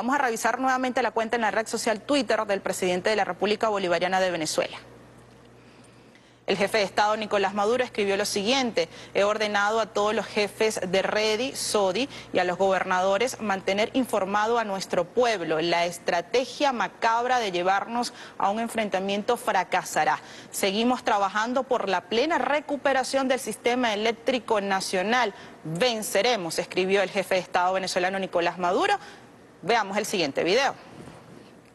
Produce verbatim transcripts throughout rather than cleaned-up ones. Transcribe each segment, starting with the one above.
Vamos a revisar nuevamente la cuenta en la red social Twitter del presidente de la República Bolivariana de Venezuela. El jefe de Estado, Nicolás Maduro, escribió lo siguiente: he ordenado a todos los jefes de Redi, Zodi y a los gobernadores mantener informado a nuestro pueblo. La estrategia macabra de llevarnos a un enfrentamiento fracasará. Seguimos trabajando por la plena recuperación del sistema eléctrico nacional. Venceremos, escribió el jefe de Estado venezolano Nicolás Maduro. Veamos el siguiente video.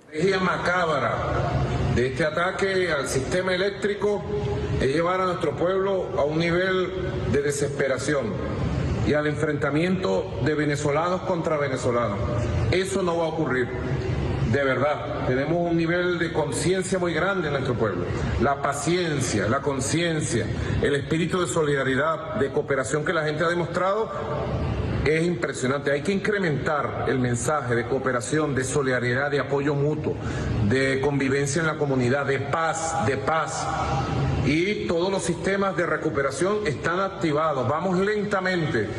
La estrategia macabra de este ataque al sistema eléctrico es llevar a nuestro pueblo a un nivel de desesperación y al enfrentamiento de venezolanos contra venezolanos. Eso no va a ocurrir, de verdad. Tenemos un nivel de conciencia muy grande en nuestro pueblo. La paciencia, la conciencia, el espíritu de solidaridad, de cooperación que la gente ha demostrado es impresionante. Hay que incrementar el mensaje de cooperación, de solidaridad, de apoyo mutuo, de convivencia en la comunidad, de paz, de paz. Y todos los sistemas de recuperación están activados. Vamos lentamente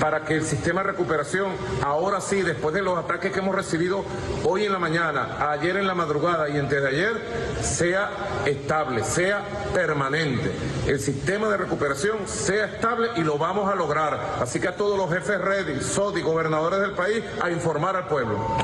para que el sistema de recuperación, ahora sí, después de los ataques que hemos recibido hoy en la mañana, ayer en la madrugada y antes de ayer, sea estable, sea permanente. El sistema de recuperación sea estable y lo vamos a lograr. Así que a todos los jefes Redi, Zodi, gobernadores del país, a informar al pueblo.